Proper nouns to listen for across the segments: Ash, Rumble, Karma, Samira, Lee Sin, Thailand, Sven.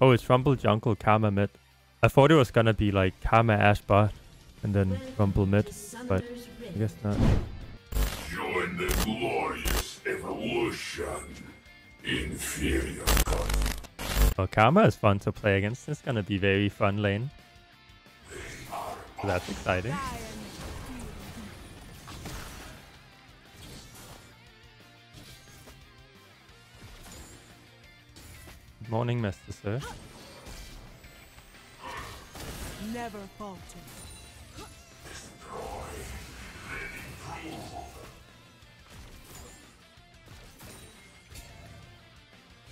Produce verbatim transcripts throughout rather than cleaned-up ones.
Oh, it's Rumble, Jungle, Karma mid. I thought it was gonna be like Karma, Ash bot, and then Rumble mid, but I guess not. Join the glorious evolution. Inferior. Well, Karma is fun to play against. It's gonna be very fun lane. So that's exciting. Good morning, Master Sir. Never falter.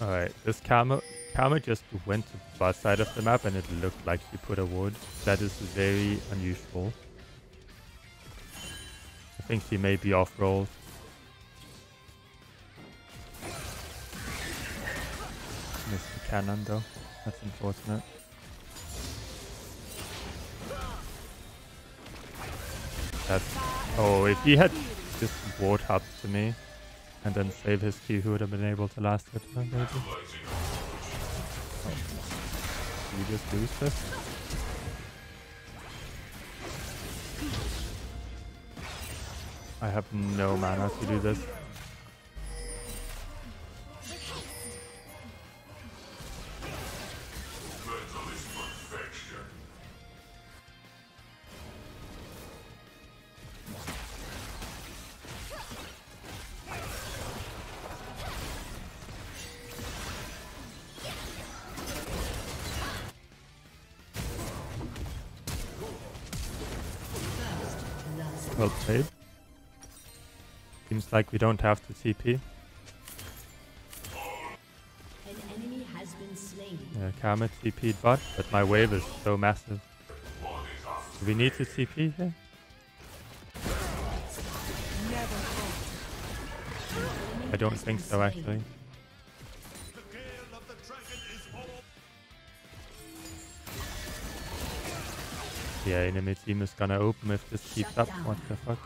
Alright, this Karma Karma just went to the far side of the map and it looked like she put a ward. That is very unusual. I think she may be off roll. Missed the cannon though. That's unfortunate. That's... Oh, if he had just ward up to me and then save his Q, who would have been able to last hit him, maybe? Oh. Did we just lose this? I have no mana to do this. Well played. Seems like we don't have to T P. An enemy has been slain. Yeah, Karma T P'd bot, but my wave is so massive. Do we need to T P here? I don't think so, actually. Yeah, enemy team is gonna open if this keeps up. What the fuck?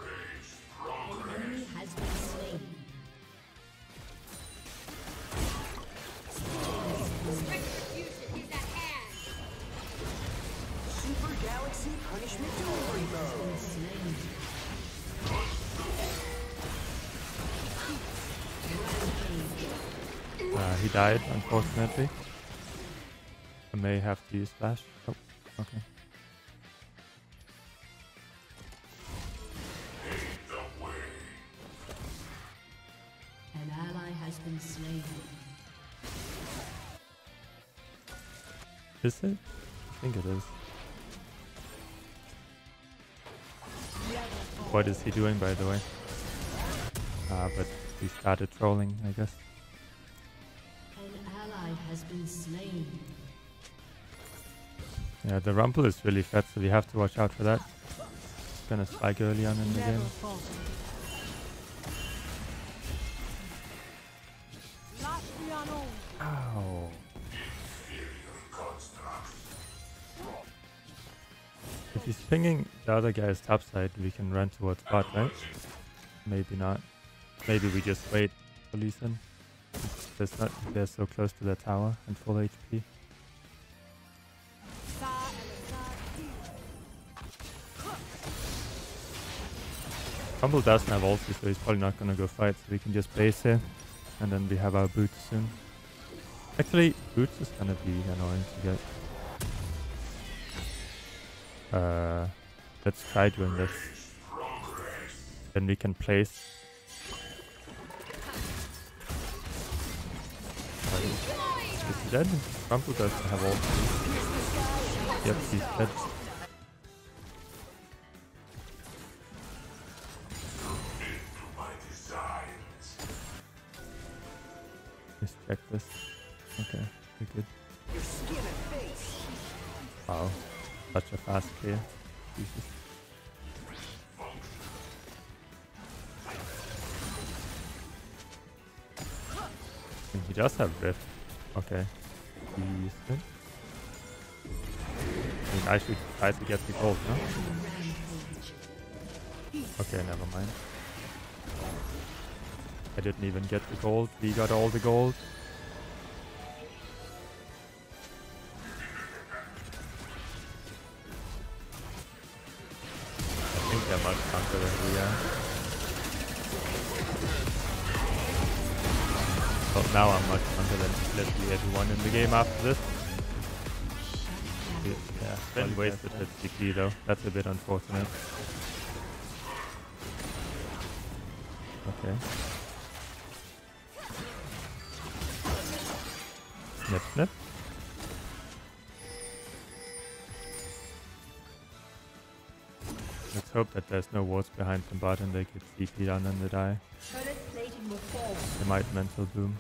Uh, he died, unfortunately. I may have to use flash. Oh, okay. Is it? I think it is. What is he doing, by the way? Ah, but he started trolling, I guess. An ally has been slain. Yeah, the Rumble is really fat, so we have to watch out for that. It's gonna spike early on in the game. Ow. If he's pinging the other guy's top side, we can run towards bot, right? Maybe not. Maybe we just wait for Lee Sin. It's not they're so close to the tower and full H P. Rumble doesn't have ulti, so he's probably not gonna go fight, so we can just base here. And then we have our boots soon. Actually, boots is gonna be annoying to get. Uh, let's try doing this. Then we can place. Is he dead? Rumble doesn't have ult. Yep, he's dead. Let's check this. Okay, we're good. Wow. Such a fast clear. Jesus. And he does have Rift. Okay. He's good. I mean, I should try to get the gold, no? Okay, never mind. I didn't even get the gold. We got all the gold. motherfucker here. But now I'm much stronger than literally everyone in the game after this. Yeah, it's been wasted at G P though. That's a bit unfortunate. Okay. Snip, snip. Let's hope that there's no walls behind them, but and they get C P down and they die. They might mental boom.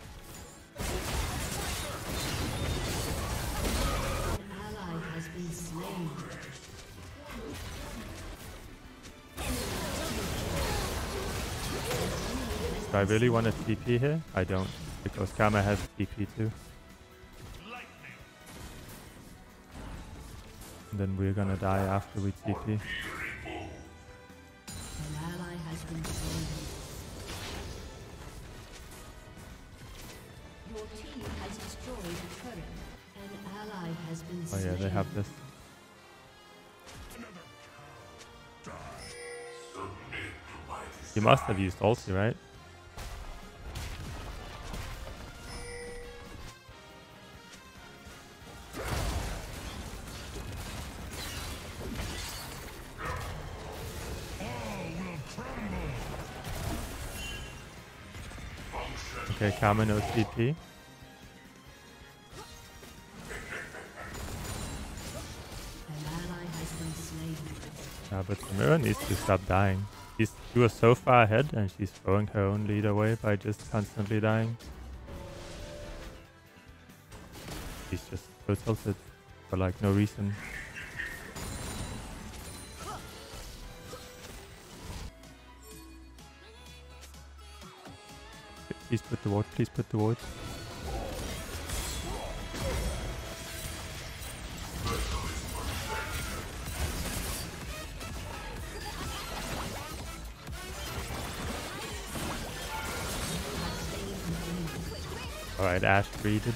Do I really want a T P here? I don't, because Karma has T P too. And then we're gonna die after we T P. Oh yeah, they have this. You must have used ulti, right? Okay, Karma knows D P. Yeah, but Samira needs to stop dying. She's, she was so far ahead and she's throwing her own lead away by just constantly dying. She's just so tilted for like no reason. Please put the ward, please put the ward. Alright, Ash treated.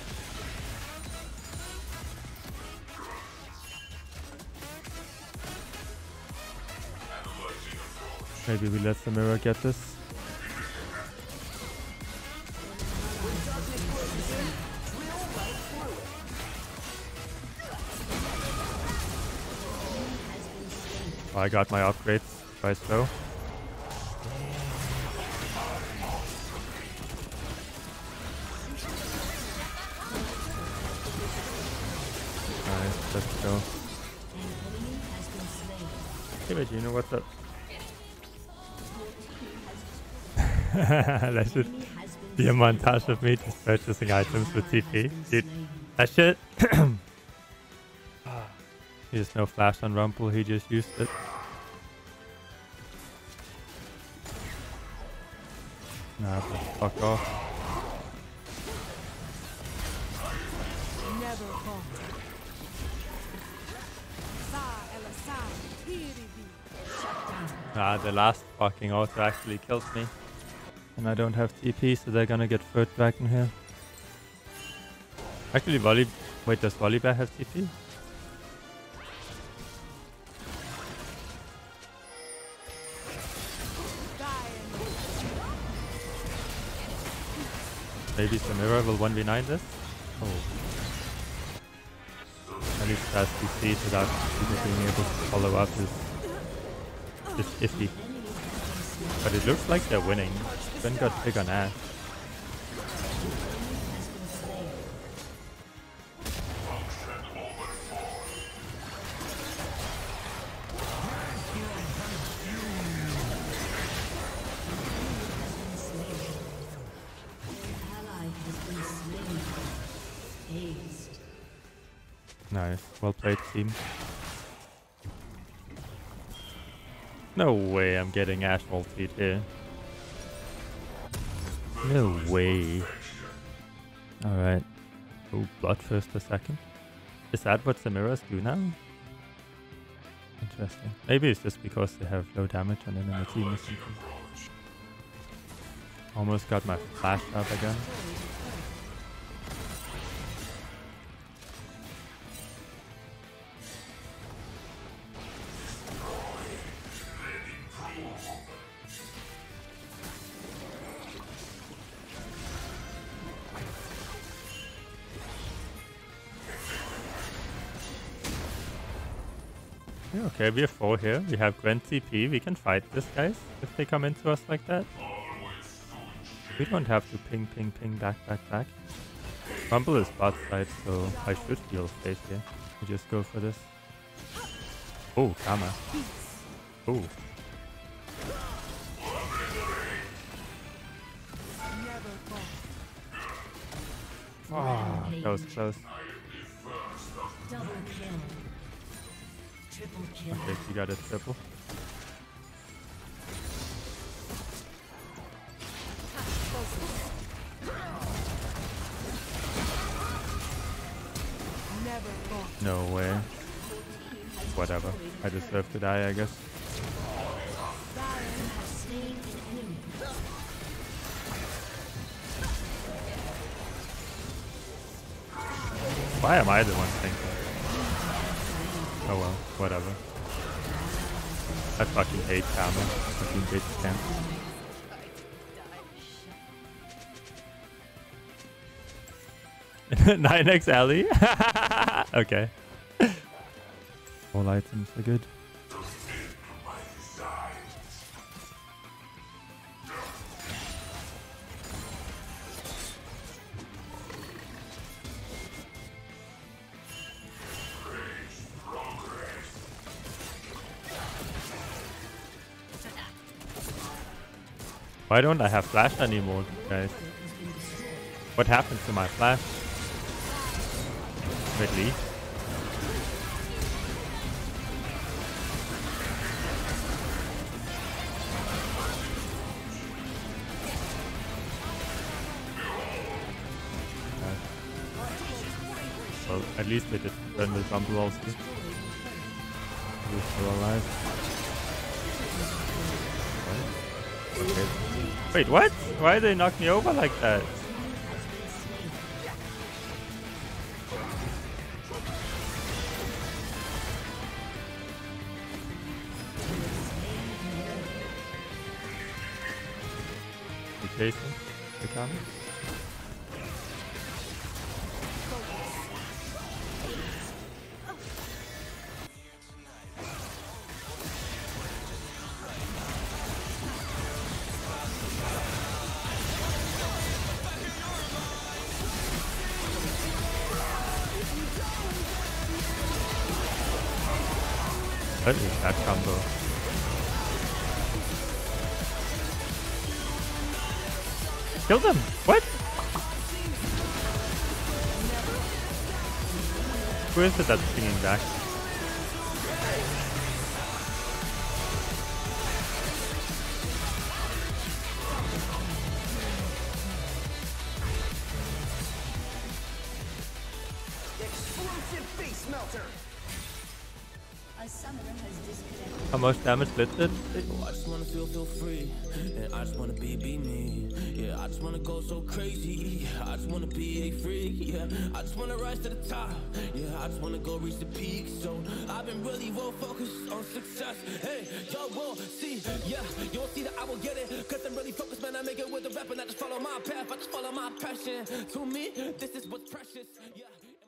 Maybe we let Samira get this. I got my upgrades twice though. Nice, let's go. Hey, but you know what's up? That should be a montage of me just purchasing items with T P. Dude, that shit. There's no flash on Rumble, he just used it. Nah, fuck off. Ah, the last fucking auto actually killed me. And I don't have T P, so they're gonna get third back in here. Actually, Volley. Wait, does Volleybear have T P? Maybe Samira will one v nine this? Oh. At least as we see it without being able to follow up is just iffy. But it looks like they're winning. Sven got big on Ash. Nice, well played team. No way I'm getting Ash ulted here. No way. Alright. Oh, Bloodthirst a second. Is that what Samira's do now? Interesting. Maybe it's just because they have low damage on them in the team or something. Almost got my flash up again. Okay, we're four here. We have Grand C P. We can fight this, guys, if they come into us like that. We don't have to ping, ping, ping, back, back, back. Rumble is bot side, so I should heal space here. We just go for this. Oh, Karma. Oh. Oh, that was close. Okay, you got a triple. No way. Whatever. I deserve to die, I guess. Why am I the one thinking? Oh well, whatever. I fucking hate Karma. Fucking bitch camp. nine X Alley? Okay. All items are good. Why don't I have flash anymore, guys? What happened to my flash? Wait, Lee. Well, at least they did turn the Rumble also. We're still alive. What? Okay. Wait, what? Why they knock me over like that? Okay, the camera. What is that combo? Kill them! What? Who is it that's singing back? How much damage did it? Oh, I just wanna feel feel free. And I just wanna be be me. Yeah, I just wanna go so crazy. I just wanna be a freak. Yeah, I just wanna rise to the top. Yeah, I just wanna go reach the peak. So I've been really well focused on success. Hey, y'all will see. Yeah, you'll see that I will get it. Cause I'm really focused, man. I make it with a rap and I just follow my path. I just follow my passion. To me, this is what's precious. Yeah.